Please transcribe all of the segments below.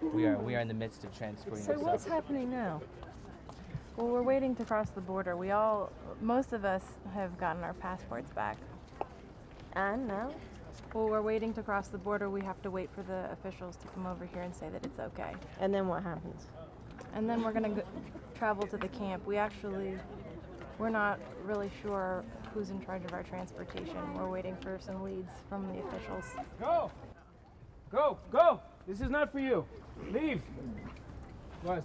We are in the midst of transporting. So what's happening now? Well, we're waiting to cross the border. Most of us have gotten our passports back. And now? Well, we're waiting to cross the border. We have to wait for the officials to come over here and say that it's okay. And then what happens? And then we're going to travel to the camp. We're not really sure who's in charge of our transportation. We're waiting for some leads from the officials. Go! Go! Go! This is not for you. Leave! What?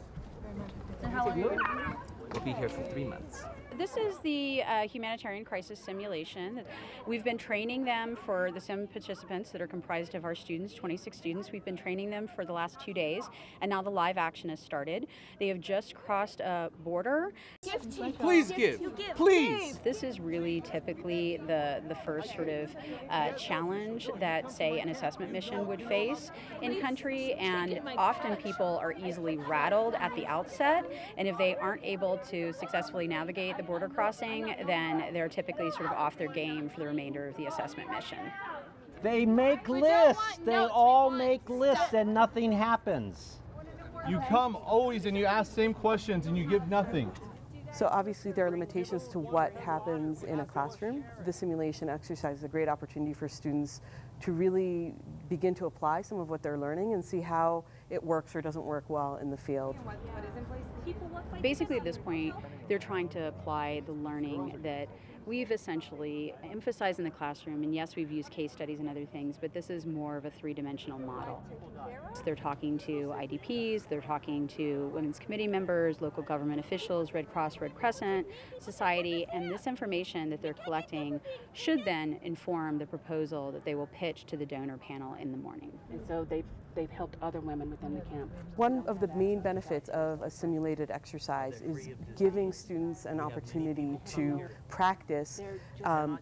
So how long are you? We'll be here for 3 months. This is the humanitarian crisis simulation. We've been training them for the sim participants that are comprised of our students, 26 students. We've been training them for the last 2 days, and now the live action has started. They have just crossed a border. Please give. Please. This is really typically the first sort of challenge that, say, an assessment mission would face in country, and often people are easily rattled at the outset, and if they aren't able to successfully navigate the border crossing, then they're typically sort of off their game for the remainder of the assessment mission. They make lists. They all make lists and nothing happens. You come always and you ask same questions and you give nothing. So obviously there are limitations to what happens in a classroom. The simulation exercise is a great opportunity for students to really begin to apply some of what they're learning and see how it works or doesn't work well in the field. Basically at this point, they're trying to apply the learning that we've essentially emphasized in the classroom, and yes, we've used case studies and other things, but this is more of a three-dimensional model. So they're talking to IDPs, they're talking to women's committee members, local government officials, Red Cross, Red Crescent, society, and this information that they're collecting should then inform the proposal that they will pitch to the donor panel in the morning. And so they've helped other women within the camp. One of the main benefits of a simulated exercise is giving students an opportunity to practice,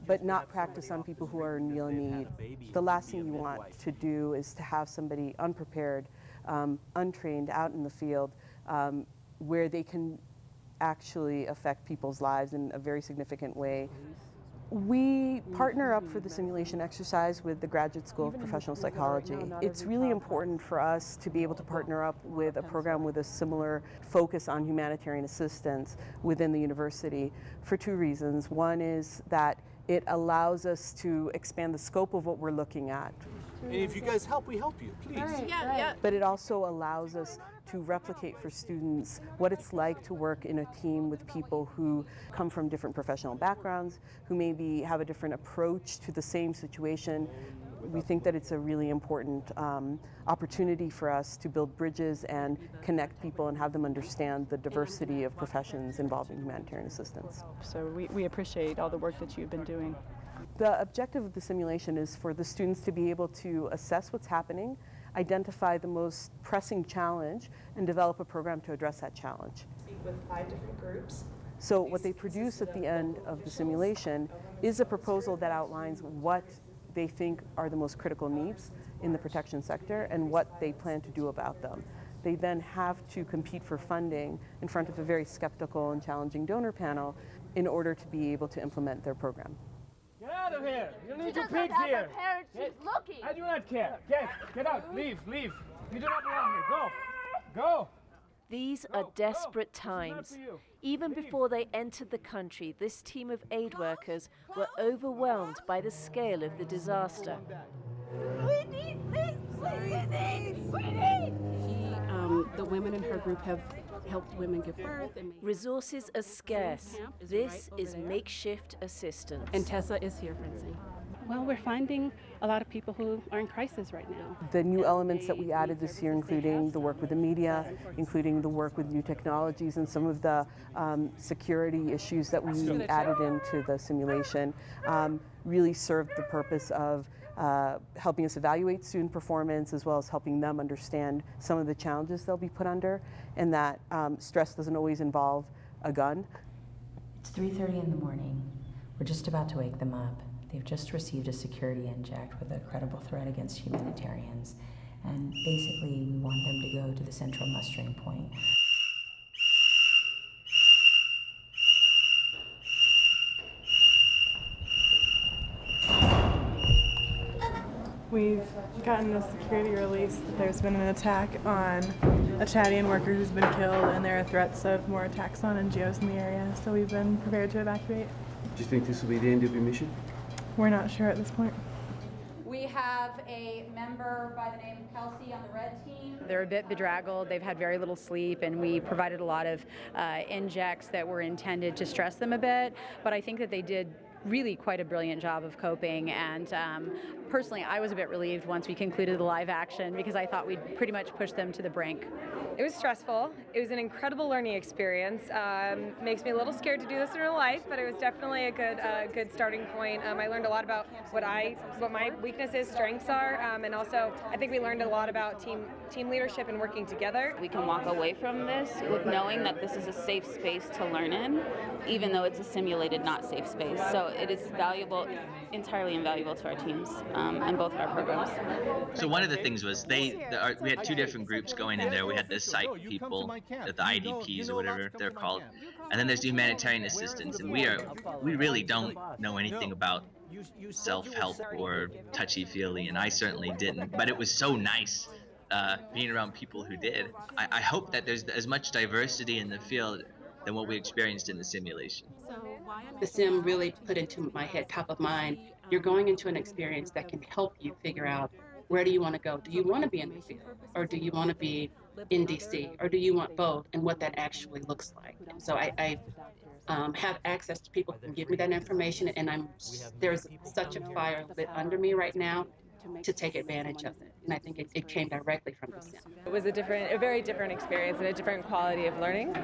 but not practice on people who are in real need. The last thing you want to do is to have somebody unprepared, untrained out in the field where they can actually affect people's lives in a very significant way. We partner up for the simulation exercise with the Graduate School of Professional Psychology. It's really important for us to be able to partner up with a program with a similar focus on humanitarian assistance within the university for two reasons. One is that it allows us to expand the scope of what we're looking at. And if you guys help, we help you, please. Right, yeah, yeah. But it also allows us to replicate for students what it's like to work in a team with people who come from different professional backgrounds, who maybe have a different approach to the same situation. We think that it's a really important opportunity for us to build bridges and connect people and have them understand the diversity of professions involved in humanitarian assistance. So we appreciate all the work that you've been doing. The objective of the simulation is for the students to be able to assess what's happening, identify the most pressing challenge, and develop a program to address that challenge. With 5 different groups. So what they produce at the end of the simulation is a proposal that outlines what they think are the most critical needs in the protection sector and what they plan to do about them. They then have to compete for funding in front of a very skeptical and challenging donor panel in order to be able to implement their program. Get out of here! You don't need your pigs here! She's looking. I do not care! Get out! Leave! Leave! You do not belong here! Go! Go! These are desperate times. Even before they entered the country, this team of aid workers were overwhelmed by the scale of the disaster. We need this! We need! The women in her group have helped women give birth. Resources are scarce. This is makeshift assistance. And Tessa is here, Francine. Well, we're finding a lot of people who are in crisis right now. The new elements that we added this year, including the work with the media, including the work with new technologies, and some of the security issues that we added into the simulation, really served the purpose of helping us evaluate student performance, as well as helping them understand some of the challenges they'll be put under, and that stress doesn't always involve a gun. It's 3:30 in the morning. We're just about to wake them up. They've just received a security inject with a credible threat against humanitarians, and basically we want them to go to the central mustering point. We've gotten a security release that there's been an attack on a Chadian worker who's been killed, and there are threats of more attacks on NGOs in the area, so we've been prepared to evacuate. Do you think this will be the end of your mission? We're not sure at this point. We have a member by the name of Kelsey on the red team. They're a bit bedraggled, they've had very little sleep, and we provided a lot of injects that were intended to stress them a bit, but I think that they did really quite a brilliant job of coping, and personally I was a bit relieved once we concluded the live action, because I thought we'd pretty much pushed them to the brink. It was stressful. It was an incredible learning experience. Makes me a little scared to do this in real life, but it was definitely a good starting point. I learned a lot about what my weaknesses, strengths are, and also I think we learned a lot about team leadership and working together. We can walk away from this with knowing that this is a safe space to learn in, even though it's a simulated not safe space. So it is valuable, entirely invaluable to our teams and both our programs. So one of the things was we had two different groups going in there. We had the psych people, the IDPs or whatever they're called, and then there's the humanitarian assistance, and we really don't know anything about self-help or touchy-feely, and I certainly didn't, but it was so nice being around people who did. I hope that there's as much diversity in the field than what we experienced in the simulation. The sim really put into my head, top of mind, you're going into an experience that can help you figure out where do you want to go? Do you want to be in the field, or do you want to be in DC, or do you want both, and what that actually looks like? And so I have access to people who can give me that information, and there's such a fire lit under me right now to take advantage of it. And I think it came directly from the sim. It was a very different experience and a different quality of learning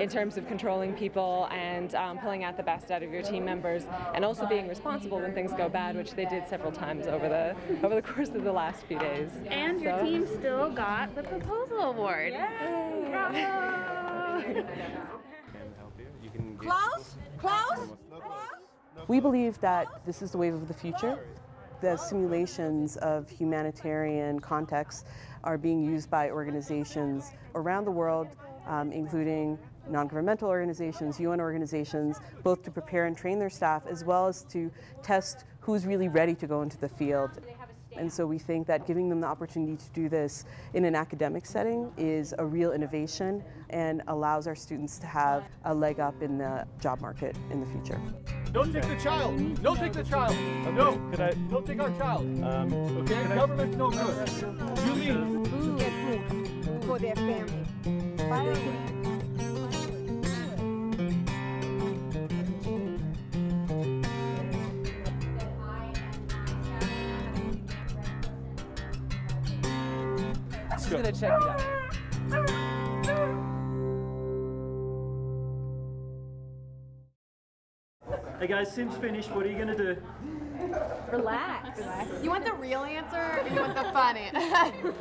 in terms of controlling people and pulling out the best out of your team members, and also being responsible when things go bad, which they did several times over the course of the last few days. And your team still got the proposal award. Yay! Bravo! Close? Close? Close? We believe that this is the wave of the future. The simulations of humanitarian contexts are being used by organizations around the world, including non-governmental organizations, UN organizations, both to prepare and train their staff, as well as to test who's really ready to go into the field. And so we think that giving them the opportunity to do this in an academic setting is a real innovation and allows our students to have a leg up in the job market in the future. Don't take the child! Don't take the child! Okay. No! Don't take our child! Okay? Government's no good. You leave. Get food for their family. Bye. I'm just gonna check it out. Hey guys, sim's finished. What are you gonna do? Relax. You want the real answer, or you want the fun answer?